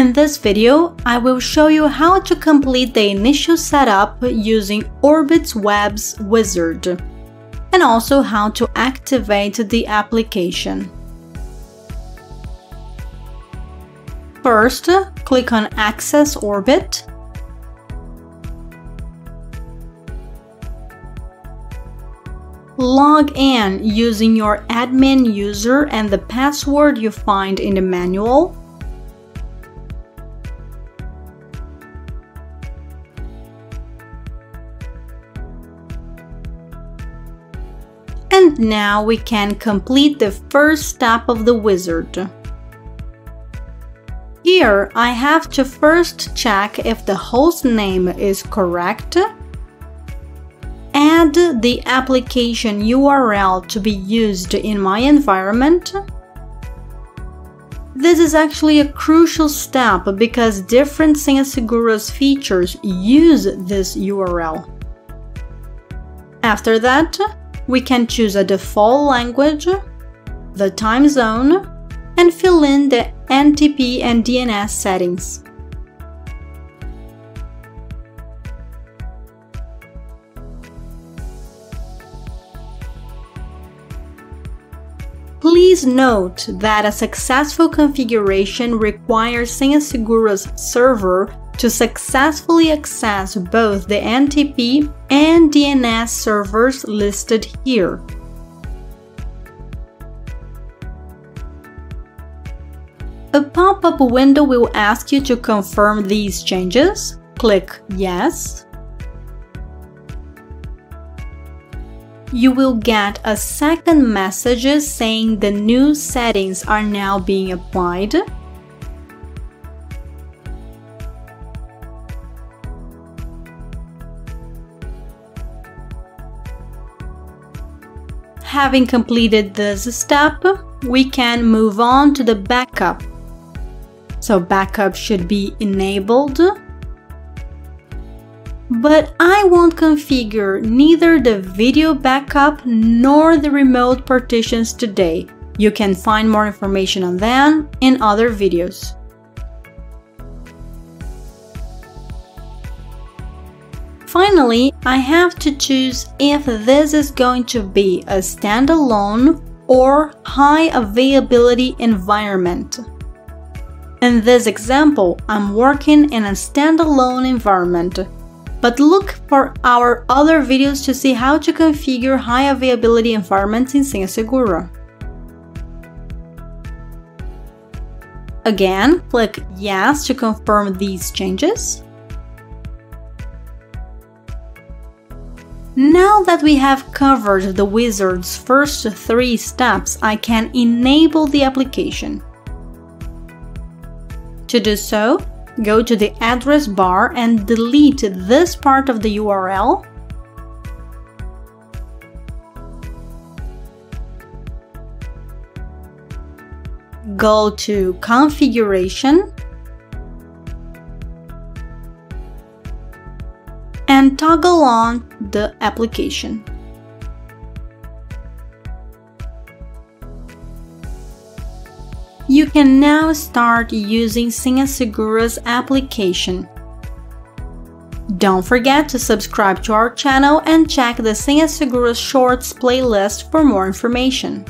In this video, I will show you how to complete the initial setup using Orbit's Web's Wizard, and also how to activate the application. First, click on Access Orbit. Log in using your admin user and the password you find in the manual. And now we can complete the first step of the wizard. Here, I have to first check if the host name is correct, add the application URL to be used in my environment. This is actually a crucial step because different Senhasegura's features use this URL. After that, we can choose a default language, the time zone, and fill in the NTP and DNS settings. Please note that a successful configuration requires Senhasegura's server to successfully access both the NTP and DNS servers listed here. A pop-up window will ask you to confirm these changes. Click Yes. You will get a second message saying the new settings are now being applied. Having completed this step, we can move on to the backup. So backup should be enabled. But I won't configure neither the video backup nor the remote partitions today. You can find more information on them in other videos. Finally, I have to choose if this is going to be a standalone or high availability environment. In this example, I'm working in a standalone environment, but look for our other videos to see how to configure high availability environments in Senhasegura. Again, click Yes to confirm these changes. Now that we have covered the wizard's first three steps, I can enable the application. To do so, go to the address bar and delete this part of the URL. Go to Configuration and toggle on the application. You can now start using Senhasegura's application. Don't forget to subscribe to our channel and check the Senhasegura Shorts playlist for more information.